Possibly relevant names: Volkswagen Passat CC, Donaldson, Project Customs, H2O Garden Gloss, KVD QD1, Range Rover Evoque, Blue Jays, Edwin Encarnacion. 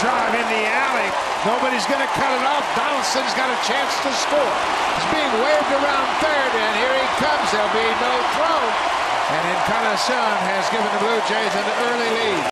drive in the alley. Nobody's going to cut it off. Donaldson's got a chance to score. It's being waved around third, and here he comes. There'll be no throw. And Encarnacion has given the Blue Jays an early lead.